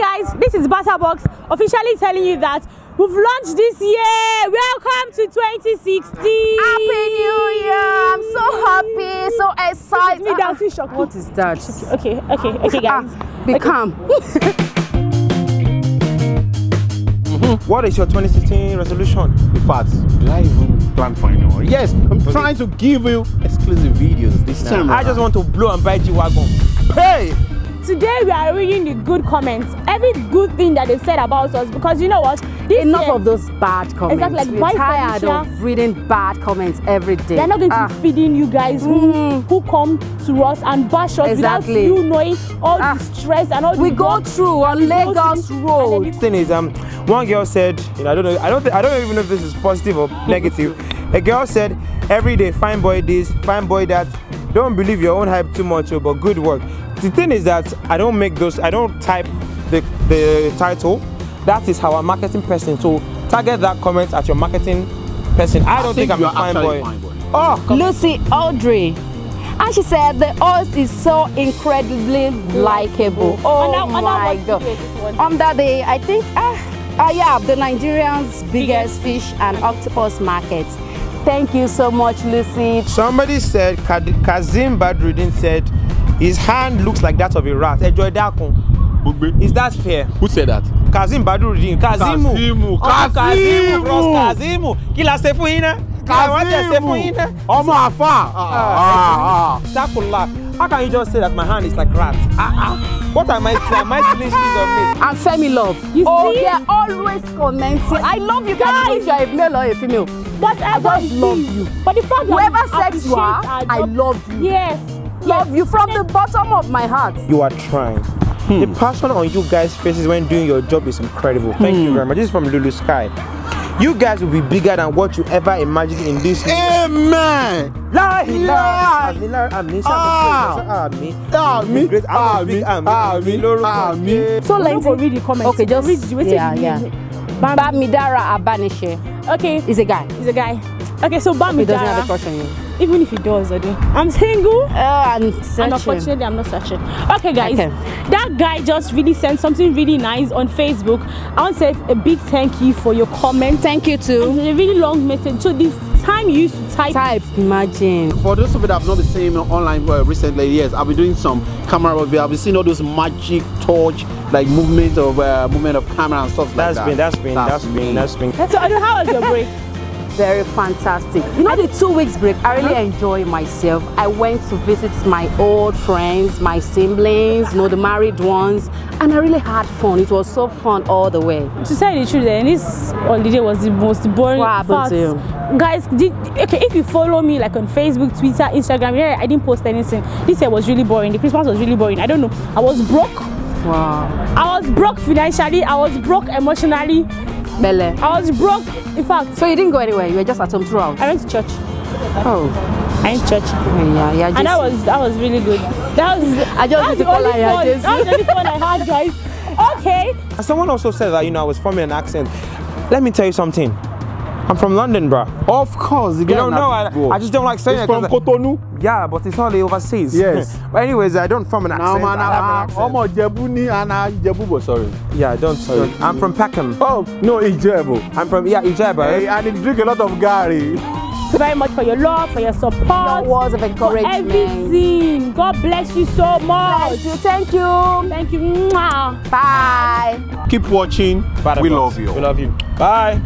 Hi guys, this is BattaBox officially telling you that we've launched this year. Welcome to 2016. Happy New Year! I'm so happy, so excited. Me down, too shocked. What is that? Okay, guys. Be calm. What is your 2016 resolution? In fact, did I even plan for anyone? Yes, I'm trying to give you exclusive videos this time. I just want to blow and bite you wagon. Hey! Today we are reading the good comments, every good thing that they've said about us, because you know what? Enough of those bad comments. Exactly, like we're tired of reading bad comments every day. They're not going to be feeding you guys who come to us and bash us without you knowing all the stress and all the go through on Lagos road. The thing is, one girl said, you know, I don't even know if this is positive or negative. A girl said, every day, fine boy this, fine boy that. Don't believe your own hype too much, but good work. The thing is that I don't type the title. That is how a marketing person. So target that comment at your marketing person. I think I'm a fine boy. Oh, Lucy Audrey. And she said the host is so incredibly likable. Oh my god. On that day, I think the Nigerian's biggest fish and octopus market. Thank you so much, Lucy. Somebody said, Kazim Badrudeen said, his hand looks like that of a rat. Enjoy that one. Is that fair? Who said that? Kazim Badrudeen. Kazimu. Kazimu. Kila Sefuina. Kazimu. Omo Afa. Sakula. How can you just say that my hand is like rat? What am I saying? Am I stealing things of me? And Femi Love. You see? They're always commenting. I love you guys. You're a male or a female. Whatever I love you. But the fact whoever sex you are, I love you. Yes. Love you from the bottom of my heart. You are trying. The passion on you guys' faces when doing your job is incredible. Thank you very much. This is from Lulu Sky. You guys will be bigger than what you ever imagined in this movie. Amen. So let's read the comments. Okay, just read. Bamidara Abanishe. Okay. He's a guy. Okay, so Bamidara. He doesn't have a crush on you. Even if he does, Ade. I'm single. And unfortunately, I'm not searching. Okay, guys. Okay. That guy just really sent something really nice on Facebook. I want to say a big thank you for your comment. Thank you too. It's a really long message. So the time you used to type. Imagine. For those of you that have not been seeing me online recently, yes, I've been doing some camera review. I've been seeing all those magic torch like movement of camera and stuff like that. That's been. So Ade, how was your break? Very fantastic. You know, the 2 weeks break, I really enjoy myself. I went to visit my old friends, my siblings, the married ones, and I really had fun. It was so fun all the way. To say the truth, this holiday was the most boring part. What happened to you? Guys, if you follow me like on Facebook, Twitter, Instagram, I didn't post anything. This year was really boring. The Christmas was really boring. I don't know. I was broke. Wow. I was broke financially. I was broke emotionally. Bele. I was broke, in fact. So you didn't go anywhere, you were just at home throughout? I went to church. Oh. I went to church. Yeah. And that was really good. That was the only fun I had, guys. Okay. And someone also said that, I was forming an accent. Let me tell you something. I'm from London, bro. Of course. You don't know, I just don't like saying it's from Cotonou. Yeah, but it's all overseas. Yes. But anyways, I don't form an accent. Sorry. Yeah, don't. I'm from Peckham. Oh, no, Ijebu. I'm from, Ijebu. Hey, I drink a lot of Garri. Thank you very much for your love, for your support. Your words of encouragement. For everything. God bless you so much. Bless you. Thank you. Thank you. Bye. Keep watching. We love you. We love you. Bye.